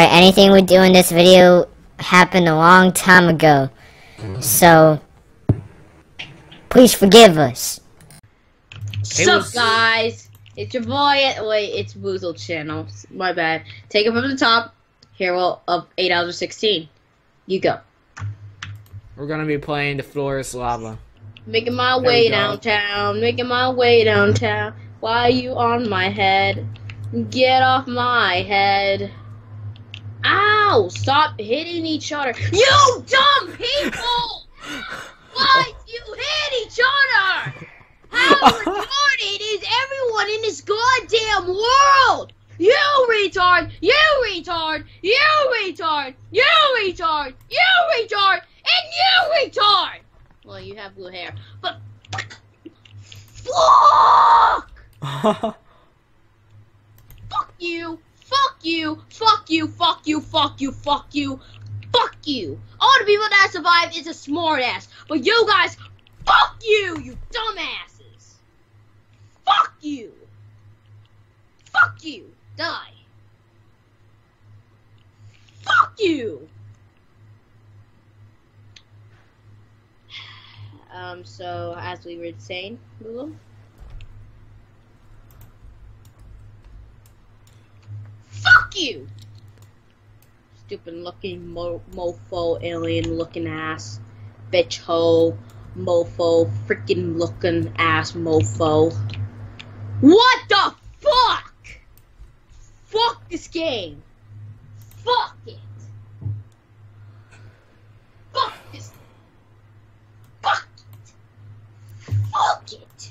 Alright, anything we do in this video happened a long time ago, so please forgive us. Hey, what's up, guys? It's your boy. Wait, it's Boozled channel. My bad. Take it from the top. Hero of 8owser16. You go. We're gonna be playing The Floor Is Lava. Making my way downtown. Making my way downtown. Why are you on my head? Get off my head. Ow! Stop hitting each other. You dumb people! Why you hit each other? How retarded is everyone in this goddamn world? You retard! You retard! You retard! You retard! You retard! And you retard! Well, you have blue hair, but fuck! Fuck you! Fuck you! Fuck you! Fuck you! Fuck you! Fuck you! Fuck you! All the people that survived is a smart ass, but you guys, fuck you! You dumbasses! Fuck you! Fuck you! Die! Fuck you! So as we were saying, Lulu. Fuck you! Stupid looking mofo, alien looking ass, bitch hoe, mofo, freaking looking ass mofo. What the fuck? Fuck this game. Fuck it. Fuck this. Fuck it. Fuck it.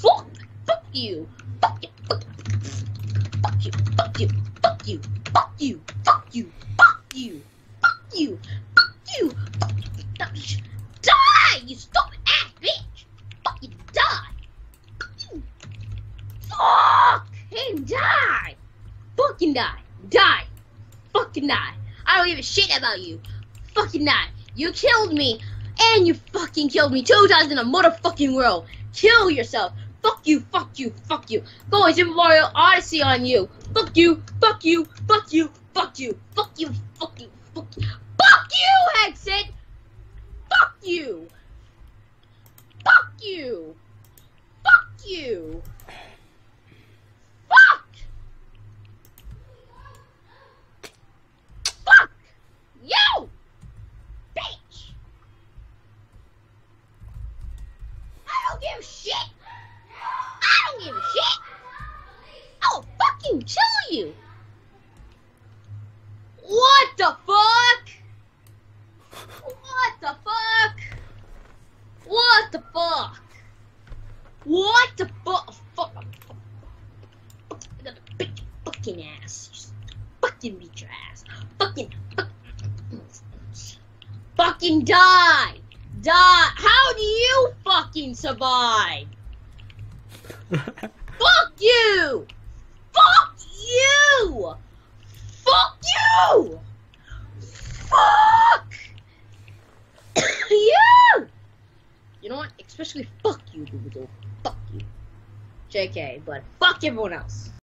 Fuck. Fuck you. Fuck it. Fuck it. Fuck you. Fuck you. Fuck you, fuck you, fuck you, fuck you, fuck you, fuck you, fuck you, die, you stupid ass bitch, fuck you, die, fuck you, fuck him, die, fucking die, die, fucking die, I don't give a shit about you, fucking die, you killed me, and you fucking killed me 2 times in a motherfucking row, kill yourself, fuck you, fuck you, fuck you, go into Mario Odyssey on you. Fuck you, fuck you, fuck you, fuck you, fuck you, fuck you, fuck you, fuck you, Hexit! Fuck you! Fuck you! Fuck you! Fuck! Fuck! You! Bitch! I don't give a shit! I don't give a shit! Fucking kill you! What the fuck? What the fuck? What the fuck? What the fuck? Fuck! Another bitch, fucking ass! Just fucking beat your ass! Fucking, fucking die! Die! How do you fucking survive? Fuck you! Fuck you! Fuck you! Fuck you! You know what? Especially fuck you, Boozled. Fuck you. JK, but fuck everyone else.